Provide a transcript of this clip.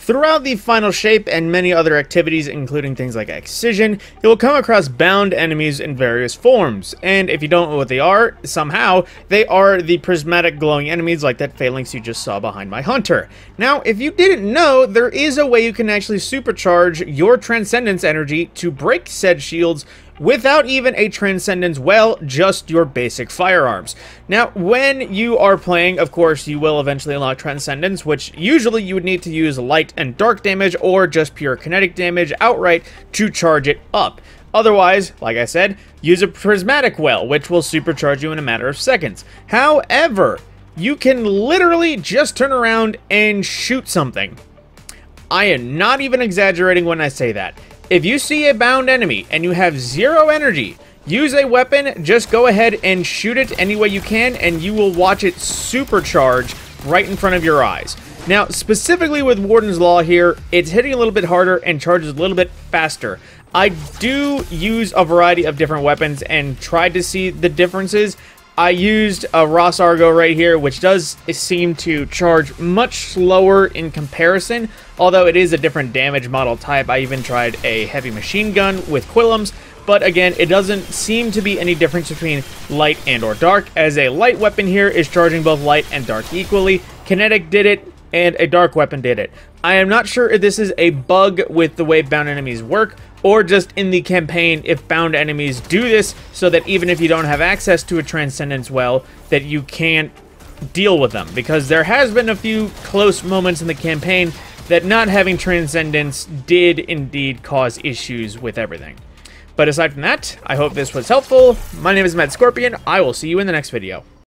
Throughout the final shape and many other activities, including things like excision, you will come across bound enemies in various forms, and if you don't know what they are, somehow, they are the prismatic glowing enemies like that phalanx you just saw behind my hunter. Now, if you didn't know, there is a way you can actually supercharge your Transcendence energy to break said shields without even a Transcendence well, just your basic firearms. Now, when you are playing, of course, you will eventually unlock Transcendence, which usually you would need to use light and dark damage or just pure kinetic damage outright to charge it up. Otherwise, like I said, use a prismatic well, which will supercharge you in a matter of seconds. However, you can literally just turn around and shoot something. I am not even exaggerating when I say that. If you see a bound enemy and you have zero energy, use a weapon, just go ahead and shoot it any way you can, and you will watch it supercharge right in front of your eyes. Now, specifically with Warden's Law here, it's hitting a little bit harder and charges a little bit faster. I do use a variety of different weapons and tried to see the differences. I used a Ross Argo right here, which does seem to charge much slower in comparison, although it is a different damage model type. I even tried a heavy machine gun with Quillums, but again, it doesn't seem to be any difference between light and or dark, as a light weapon here is charging both light and dark equally. Kinetic did it, and a dark weapon did it. I am not sure if this is a bug with the way bound enemies work, or just in the campaign if bound enemies do this so that even if you don't have access to a Transcendence well, that you can't deal with them. Because there has been a few close moments in the campaign that not having Transcendence did indeed cause issues with everything. But aside from that, I hope this was helpful. My name is TheMadScorpyon. I will see you in the next video.